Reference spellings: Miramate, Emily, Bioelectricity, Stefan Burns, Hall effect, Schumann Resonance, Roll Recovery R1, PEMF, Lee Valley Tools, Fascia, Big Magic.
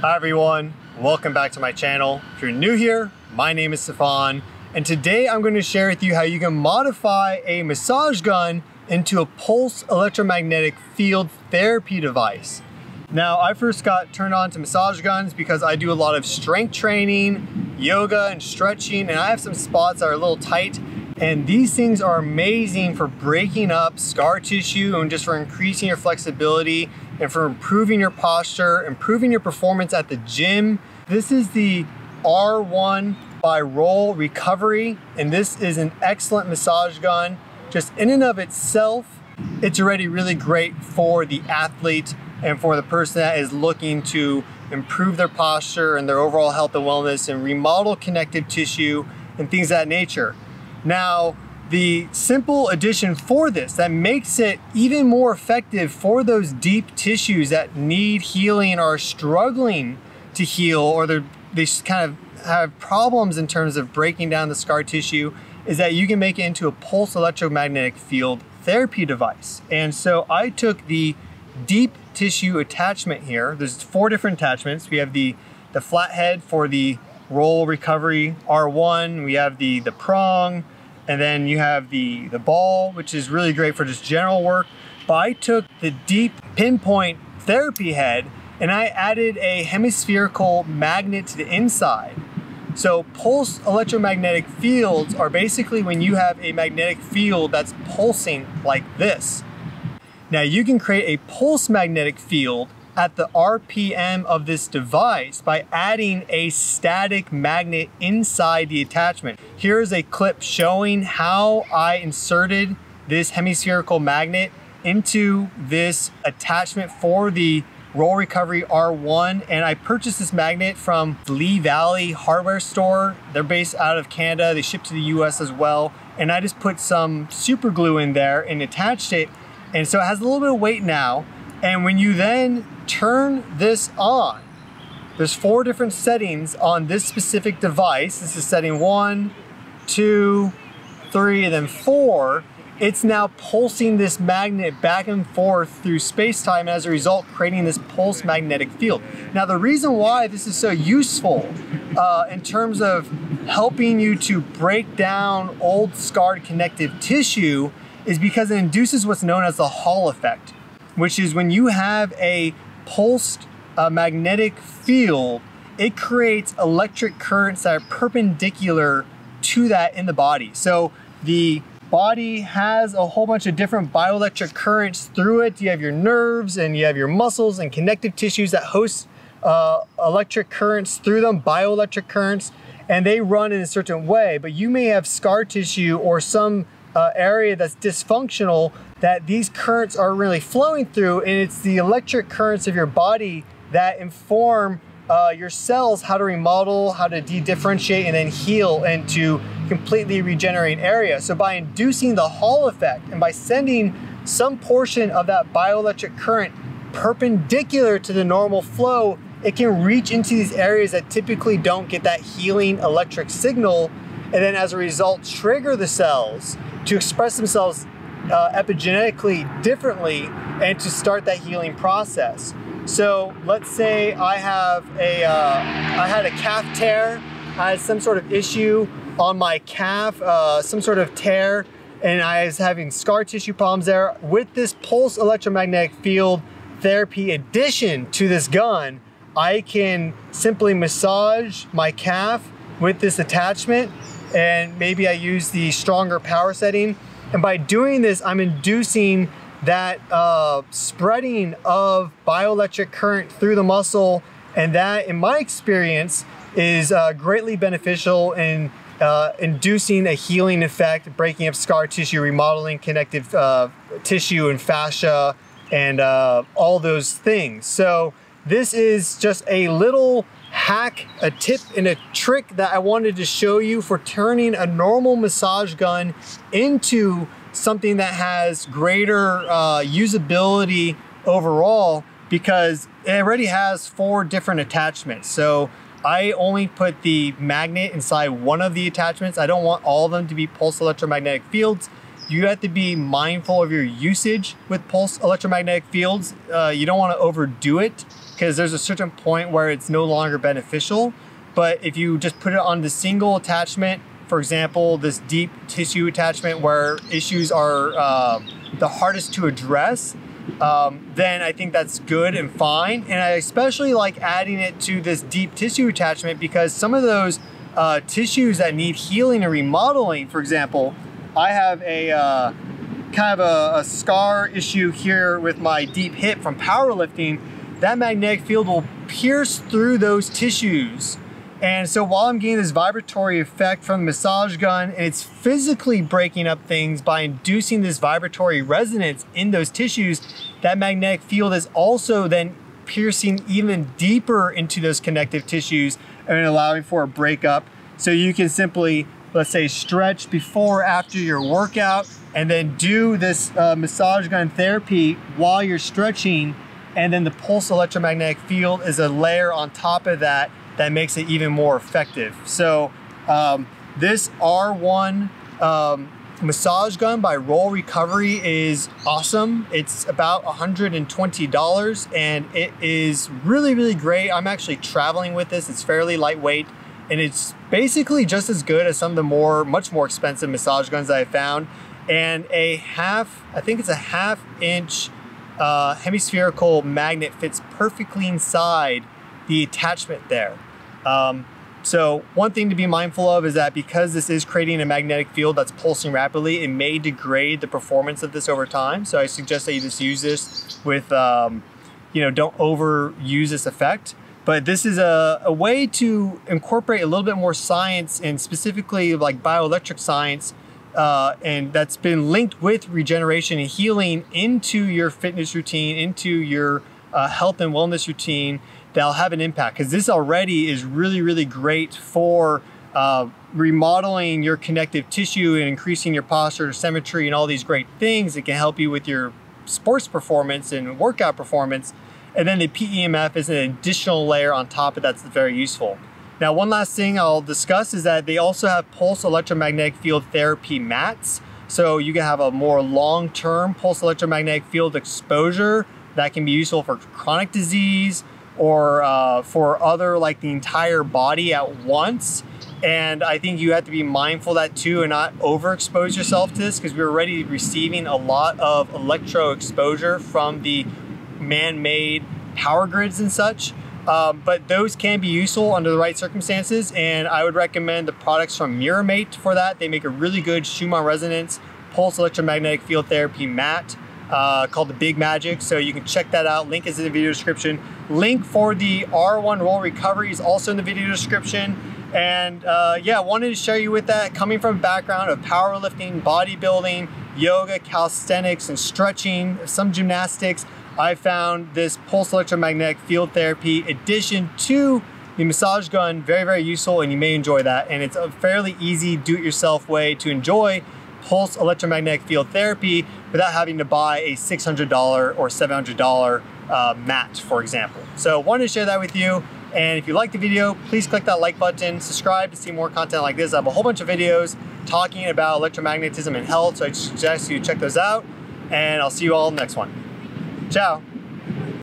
Hi everyone, welcome back to my channel. If you're new here, my name is Stefan, and today I'm going to share with you how you can modify a massage gun into a pulse electromagnetic field therapy device. Now, I first got turned on to massage guns because I do a lot of strength training, yoga, and stretching, and I have some spots that are a little tight, and these things are amazing for breaking up scar tissue and just for increasing your flexibility and for improving your posture, improving your performance at the gym. This is the R1 by Roll Recovery, and this is an excellent massage gun. Just in and of itself, it's already really great for the athlete and for the person that is looking to improve their posture and their overall health and wellness and remodel connective tissue and things of that nature. Now, the simple addition for this that makes it even more effective for those deep tissues that need healing or are struggling to heal, or they just kind of have problems in terms of breaking down the scar tissue, is that you can make it into a pulse electromagnetic field therapy device. And so I took the deep tissue attachment here. There's four different attachments. We have the flathead for the Roll Recovery R1, we have the prong, and then you have the ball, which is really great for just general work. But I took the deep pinpoint therapy head and I added a hemispherical magnet to the inside. So pulse electromagnetic fields are basically when you have a magnetic field that's pulsing like this. Now you can create a pulse magnetic field at the RPM of this device by adding a static magnet inside the attachment. Here is a clip showing how I inserted this hemispherical magnet into this attachment for the Roll Recovery R1, and I purchased this magnet from Lee Valley hardware store. They're based out of Canada. They ship to the US as well, and I just put some super glue in there and attached it, and so it has a little bit of weight now. And when you then turn this on, there's four different settings on this specific device. This is setting 1, 2, 3, and then 4. It's now pulsing this magnet back and forth through space-time, and as a result, creating this pulse magnetic field. Now, the reason why this is so useful in terms of helping you to break down old scarred connective tissue is because it induces what's known as the Hall effect, which is when you have a pulsed magnetic field, it creates electric currents that are perpendicular to that in the body. So the body has a whole bunch of different bioelectric currents through it. You have your nerves and you have your muscles and connective tissues that host electric currents through them, bioelectric currents, and they run in a certain way. But you may have scar tissue or some area that's dysfunctional that these currents are really flowing through, and it's the electric currents of your body that inform your cells how to remodel, how to de-differentiate, and then heal and to completely regenerate an area. So by inducing the Hall effect and by sending some portion of that bioelectric current perpendicular to the normal flow, it can reach into these areas that typically don't get that healing electric signal, and then as a result trigger the cells to express themselves epigenetically differently and to start that healing process. So let's say I have I had a calf tear, I had some sort of issue on my calf, some sort of tear, and I was having scar tissue problems there. With this pulse electromagnetic field therapy addition to this gun, I can simply massage my calf with this attachment, and maybe I use the stronger power setting. And by doing this, I'm inducing that spreading of bioelectric current through the muscle. And that, in my experience, is greatly beneficial in inducing a healing effect, breaking up scar tissue, remodeling connective tissue and fascia, and all those things. So this is just a little hack, a tip, and a trick that I wanted to show you for turning a normal massage gun into something that has greater usability overall, because it already has four different attachments. So I only put the magnet inside one of the attachments. I don't want all of them to be pulse electromagnetic fields. You have to be mindful of your usage with pulse electromagnetic fields. You don't want to overdo it because there's a certain point where it's no longer beneficial. But if you just put it on the single attachment, for example, this deep tissue attachment where issues are the hardest to address, then I think that's good and fine. And I especially like adding it to this deep tissue attachment because some of those tissues that need healing and remodeling, for example, I have a kind of a scar issue here with my deep hip from powerlifting. That magnetic field will pierce through those tissues. And so while I'm getting this vibratory effect from the massage gun, and it's physically breaking up things by inducing this vibratory resonance in those tissues, that magnetic field is also then piercing even deeper into those connective tissues and allowing for a breakup. So you can simply, let's say, stretch before or after your workout, and then do this massage gun therapy while you're stretching, and then the pulse electromagnetic field is a layer on top of that that makes it even more effective. So this R1 massage gun by Roll Recovery is awesome. It's about $120 and it is really, really great. I'm actually traveling with this. It's fairly lightweight and it's basically just as good as some of the much more expensive massage guns that I found. And I think it's a half inch hemispherical magnet fits perfectly inside the attachment there. So one thing to be mindful of is that because this is creating a magnetic field that's pulsing rapidly, it may degrade the performance of this over time. So I suggest that you just use this with, don't overuse this effect. But this is a way to incorporate a little bit more science, and specifically like bioelectric science, and that's been linked with regeneration and healing into your fitness routine, into your health and wellness routine, that'll have an impact. Because this already is really, really great for remodeling your connective tissue and increasing your posture, symmetry, and all these great things. It can help you with your sports performance and workout performance. And then the PEMF is an additional layer on top of that's very useful. Now, one last thing I'll discuss is that they also have pulse electromagnetic field therapy mats. So you can have a more long-term pulse electromagnetic field exposure that can be useful for chronic disease, or for other, like the entire body at once. And I think you have to be mindful of that too and not overexpose yourself to this, because we're already receiving a lot of electro exposure from the man-made power grids and such. But those can be useful under the right circumstances. And I would recommend the products from Miramate for that. They make a really good Schumann Resonance Pulse Electromagnetic Field Therapy mat called the Big Magic. So you can check that out. Link is in the video description. Link for the R1 Roll Recovery is also in the video description. And yeah, wanted to share you with that, coming from a background of powerlifting, bodybuilding, yoga, calisthenics, and stretching, some gymnastics. I found this pulse electromagnetic field therapy addition to the massage gun very, very useful, and you may enjoy that. And it's a fairly easy do-it-yourself way to enjoy pulse electromagnetic field therapy without having to buy a $600 or $700 mat, for example. So wanted to share that with you. And if you like the video, please click that like button, subscribe to see more content like this. I have a whole bunch of videos talking about electromagnetism and health, so I suggest you check those out, and I'll see you all in the next one. Ciao.